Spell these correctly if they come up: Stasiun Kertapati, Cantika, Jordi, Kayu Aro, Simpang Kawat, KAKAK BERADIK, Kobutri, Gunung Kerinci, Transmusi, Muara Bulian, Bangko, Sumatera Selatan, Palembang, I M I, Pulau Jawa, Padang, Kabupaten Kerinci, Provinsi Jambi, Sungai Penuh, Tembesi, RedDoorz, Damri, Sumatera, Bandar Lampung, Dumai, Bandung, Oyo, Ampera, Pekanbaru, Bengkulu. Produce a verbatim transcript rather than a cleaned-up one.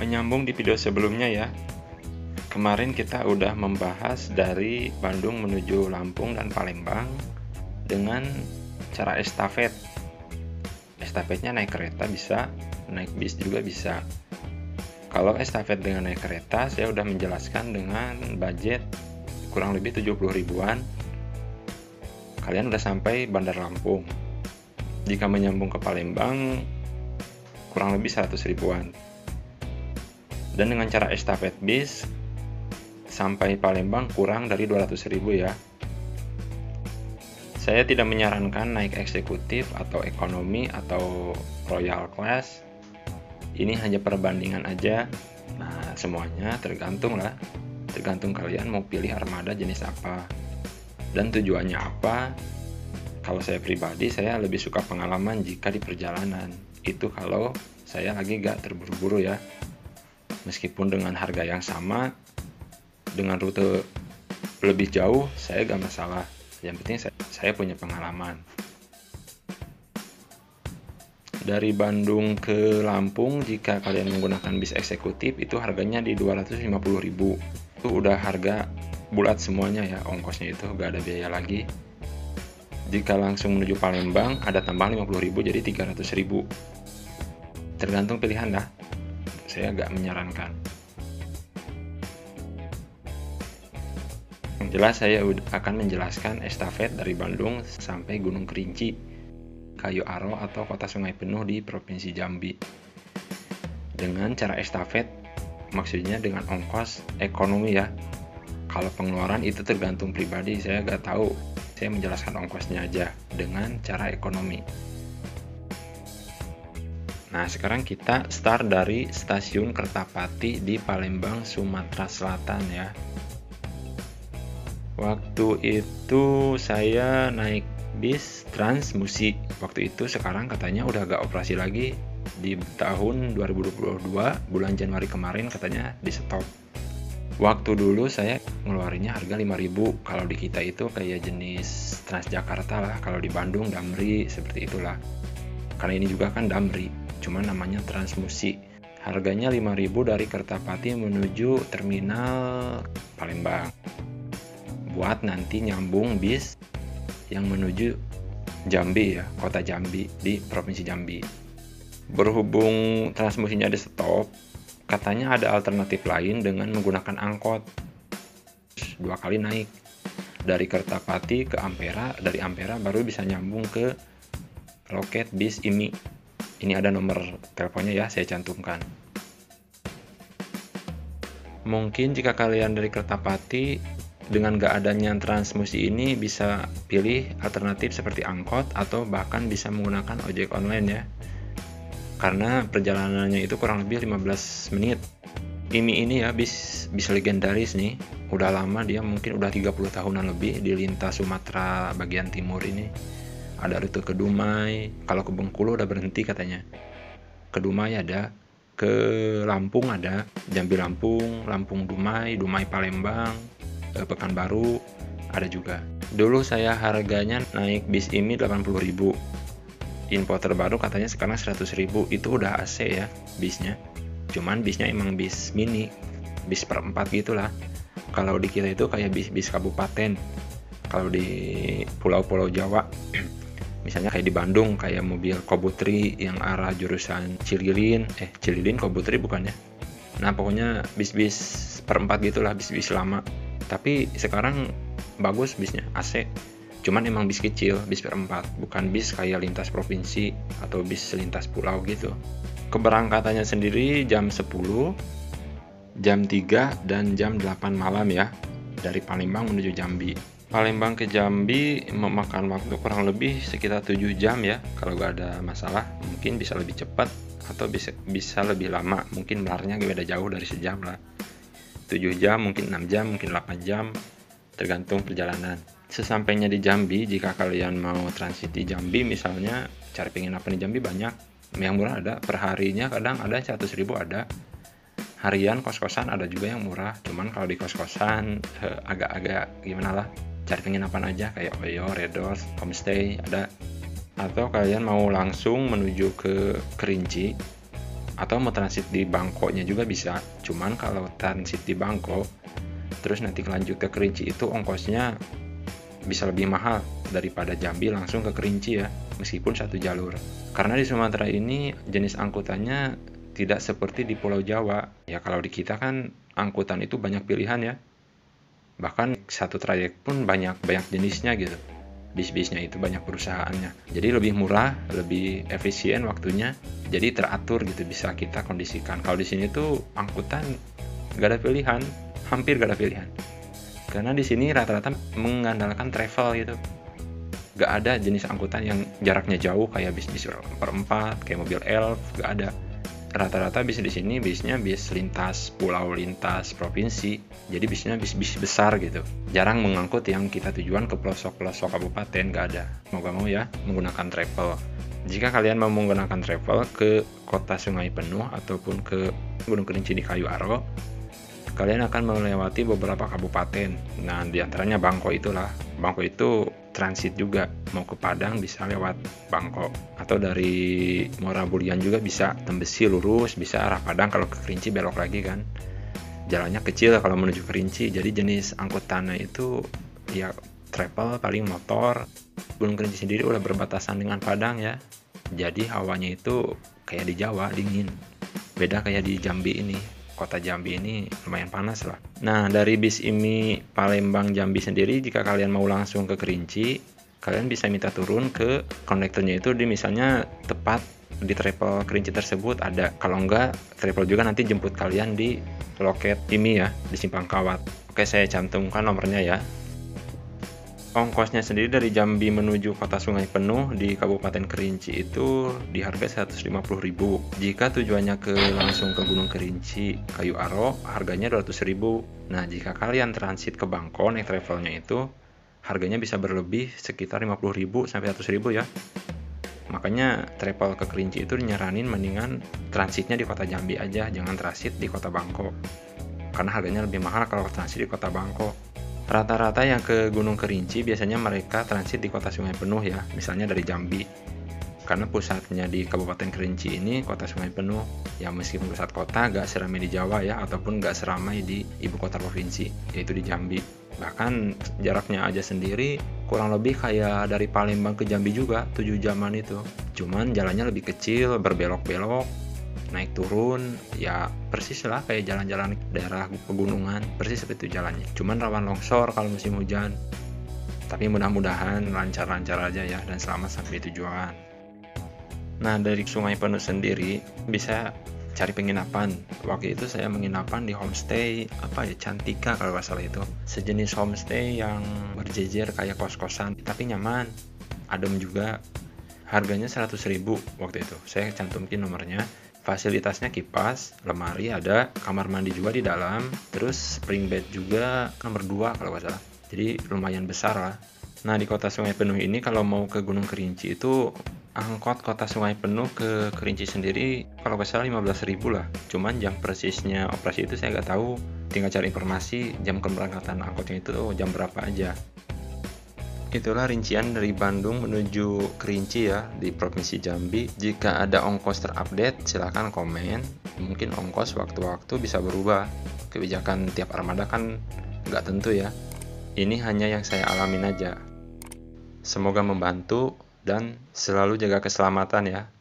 Menyambung di video sebelumnya ya, kemarin kita udah membahas dari Bandung menuju Lampung dan Palembang dengan cara estafet. Estafetnya naik kereta bisa, naik bis juga bisa. Kalau estafet dengan naik kereta, saya udah menjelaskan dengan budget kurang lebih tujuh puluh ribuan. Kalian udah sampai Bandar Lampung. Jika menyambung ke Palembang, kurang lebih seratus ribuan. Dan dengan cara estafet bis sampai Palembang kurang dari dua ratus ribu ya. Saya tidak menyarankan naik eksekutif atau ekonomi atau royal class. Ini hanya perbandingan aja. Nah, semuanya tergantung lah. Tergantung kalian mau pilih armada jenis apa dan tujuannya apa. Kalau saya pribadi, saya lebih suka pengalaman jika di perjalanan. Itu kalau saya lagi gak terburu-buru ya. Meskipun dengan harga yang sama, dengan rute lebih jauh, saya gak masalah. Yang penting saya, saya punya pengalaman. Dari Bandung ke Lampung, jika kalian menggunakan bis eksekutif, itu harganya di dua ratus lima puluh ribu. Itu udah harga bulat semuanya ya, ongkosnya itu gak ada biaya lagi. Jika langsung menuju Palembang, ada tambahan lima puluh ribu jadi tiga ratus ribu. Tergantung pilihan lah. Saya agak menyarankan. Yang jelas saya akan menjelaskan estafet dari Bandung sampai Gunung Kerinci, Kayu Aro atau Kota Sungai Penuh di Provinsi Jambi. Dengan cara estafet, maksudnya dengan ongkos ekonomi ya. Kalau pengeluaran itu tergantung pribadi, saya nggak tahu. Saya menjelaskan ongkosnya aja dengan cara ekonomi. Nah, sekarang kita start dari Stasiun Kertapati di Palembang, Sumatera Selatan ya. Waktu itu saya naik bis Transmusi. Waktu itu sekarang katanya udah gak operasi lagi. Di tahun dua ribu dua puluh dua, bulan Januari kemarin katanya di stop. Waktu dulu saya ngeluarinnya harga lima ribu. Kalau di kita itu kayak jenis Transjakarta lah. Kalau di Bandung, Damri, seperti itulah. Karena ini juga kan Damri, cuman namanya Transmusi. Harganya lima ribu dari Kertapati menuju terminal Palembang. Buat nanti nyambung bis yang menuju Jambi ya, kota Jambi di Provinsi Jambi. Berhubung Transmusinya ada stop, katanya ada alternatif lain dengan menggunakan angkot. Dua kali naik dari Kertapati ke Ampera, dari Ampera baru bisa nyambung ke loket bis I M I. Ini ada nomor teleponnya ya, saya cantumkan. Mungkin jika kalian dari Kertapati dengan gak adanya Transmusi ini bisa pilih alternatif seperti angkot atau bahkan bisa menggunakan ojek online ya, karena perjalanannya itu kurang lebih lima belas menit. I M I ini ya bis, bis legendaris nih, udah lama dia, mungkin udah tiga puluh tahunan lebih di lintas Sumatera bagian timur ini. Ada rute ke Dumai, kalau ke Bengkulu udah berhenti katanya. Ke Dumai ada, ke Lampung ada, Jambi Lampung, Lampung Dumai, Dumai Palembang, Pekanbaru ada juga. Dulu saya harganya naik bis I M I delapan puluh ribu. Info terbaru katanya sekarang seratus ribu, itu udah A C ya bisnya. Cuman bisnya emang bis mini, bis per empat gitulah. Kalau di kita itu kayak bis-bis kabupaten. Kalau di pulau-pulau Jawa, misalnya kayak di Bandung, kayak mobil Kobutri yang arah jurusan Cililin, eh Cililin Kobutri bukannya. Nah pokoknya bis-bis perempat gitulah, bis-bis lama. Tapi sekarang bagus bisnya, A C. Cuman emang bis kecil, bis perempat, bukan bis kayak lintas provinsi atau bis lintas pulau gitu. Keberangkatannya sendiri jam sepuluh, jam tiga, dan jam delapan malam ya, dari Palembang menuju Jambi. Palembang ke Jambi memakan waktu kurang lebih sekitar tujuh jam ya, kalau gak ada masalah. Mungkin bisa lebih cepat atau bisa, bisa lebih lama, mungkin melarnya beda jauh dari sejam lah. Tujuh jam, mungkin enam jam, mungkin delapan jam, tergantung perjalanan. Sesampainya di Jambi, jika kalian mau transit di Jambi misalnya, cari pengen apa di Jambi banyak, yang murah ada, perharinya kadang ada seratus ribu ada. Harian kos-kosan ada juga yang murah, cuman kalau di kos-kosan eh, agak-agak gimana lah. Cari penginapan aja kayak Oyo, RedDoorz, homestay ada. Atau kalian mau langsung menuju ke Kerinci, atau mau transit di Bangko-nya juga bisa. Cuman kalau transit di Bangko terus nanti lanjut ke Kerinci, itu ongkosnya bisa lebih mahal daripada Jambi langsung ke Kerinci ya, meskipun satu jalur. Karena di Sumatera ini jenis angkutannya tidak seperti di Pulau Jawa. Ya kalau di kita kan angkutan itu banyak pilihan ya. Bahkan satu trayek pun banyak-banyak jenisnya gitu. Bis-bisnya itu banyak perusahaannya. Jadi lebih murah, lebih efisien waktunya. Jadi teratur gitu, bisa kita kondisikan. Kalau di sini tuh angkutan gak ada pilihan, hampir gak ada pilihan. Karena di sini rata-rata mengandalkan travel gitu. Gak ada jenis angkutan yang jaraknya jauh kayak bis-bis perempat, kayak mobil elf, gak ada. Rata-rata bis di sini bisnya bis lintas pulau, lintas provinsi. Jadi bisnya bis-bis besar gitu. Jarang mengangkut yang kita tujuan ke pelosok-pelosok kabupaten, gak ada. Mau gak mau ya menggunakan travel. Jika kalian mau menggunakan travel ke kota Sungai Penuh ataupun ke Gunung Kerinci di Kayu Aro, kalian akan melewati beberapa kabupaten. Nah, diantaranya Bangko itulah. Bangko itu transit juga. Mau ke Padang bisa lewat Bangko. Atau dari Muara Bulian juga bisa. Tembesi lurus, bisa arah Padang. Kalau ke Kerinci belok lagi kan. Jalannya kecil kalau menuju Kerinci. Jadi jenis angkutannya itu ya travel, paling motor. Gunung Kerinci sendiri udah berbatasan dengan Padang ya. Jadi hawanya itu kayak di Jawa, dingin. Beda kayak di Jambi ini. Kota Jambi ini lumayan panas lah. Nah, dari bis ini Palembang Jambi sendiri, jika kalian mau langsung ke Kerinci, kalian bisa minta turun ke kondektornya itu di misalnya tepat di travel Kerinci tersebut ada. Kalau enggak, travel juga nanti jemput kalian di loket ini ya, di Simpang Kawat. Oke, saya cantumkan nomornya ya. Ongkosnya sendiri dari Jambi menuju kota Sungai Penuh di Kabupaten Kerinci itu di harga seratus lima puluh ribu. Jika tujuannya ke langsung ke Gunung Kerinci Kayu Aro, harganya dua ratus ribu. Nah, jika kalian transit ke Bangko naik travelnya itu, harganya bisa berlebih sekitar lima puluh ribu sampai seratus ribu ya. Makanya travel ke Kerinci itu nyaranin mendingan transitnya di kota Jambi aja, jangan transit di kota Bangko. Karena harganya lebih mahal kalau transit di kota Bangko. Rata-rata yang ke Gunung Kerinci biasanya mereka transit di kota Sungai Penuh ya, misalnya dari Jambi. Karena pusatnya di Kabupaten Kerinci ini kota Sungai Penuh. Ya meskipun pusat kota gak seramai di Jawa ya, ataupun gak seramai di ibu kota provinsi, yaitu di Jambi. Bahkan jaraknya aja sendiri kurang lebih kayak dari Palembang ke Jambi juga, tujuh jaman itu. Cuman jalannya lebih kecil, berbelok-belok, naik turun, ya persis lah kayak jalan-jalan daerah pegunungan, persis seperti itu jalannya, cuman rawan longsor kalau musim hujan. Tapi mudah-mudahan lancar-lancar aja ya dan selamat sampai tujuan. Nah, dari Sungai Penuh sendiri bisa cari penginapan. Waktu itu saya penginapan di homestay apa ya, Cantika kalau nggak salah itu, sejenis homestay yang berjejer kayak kos-kosan tapi nyaman, adem juga. Harganya seratus ribu waktu itu, saya cantumkin nomornya. Fasilitasnya kipas, lemari ada, kamar mandi juga di dalam, terus spring bed juga nomor dua kalau nggak salah. Jadi lumayan besar lah. Nah, di kota Sungai Penuh ini kalau mau ke Gunung Kerinci itu angkot kota Sungai Penuh ke Kerinci sendiri kalau nggak salah lima belas ribu lah. Cuman jam persisnya operasi itu saya nggak tahu, tinggal cari informasi jam keberangkatan angkotnya itu jam berapa aja. Itulah rincian dari Bandung menuju Kerinci ya di Provinsi Jambi. Jika ada ongkos terupdate silahkan komen. Mungkin ongkos waktu-waktu bisa berubah. Kebijakan tiap armada kan nggak tentu ya. Ini hanya yang saya alamin aja. Semoga membantu dan selalu jaga keselamatan ya.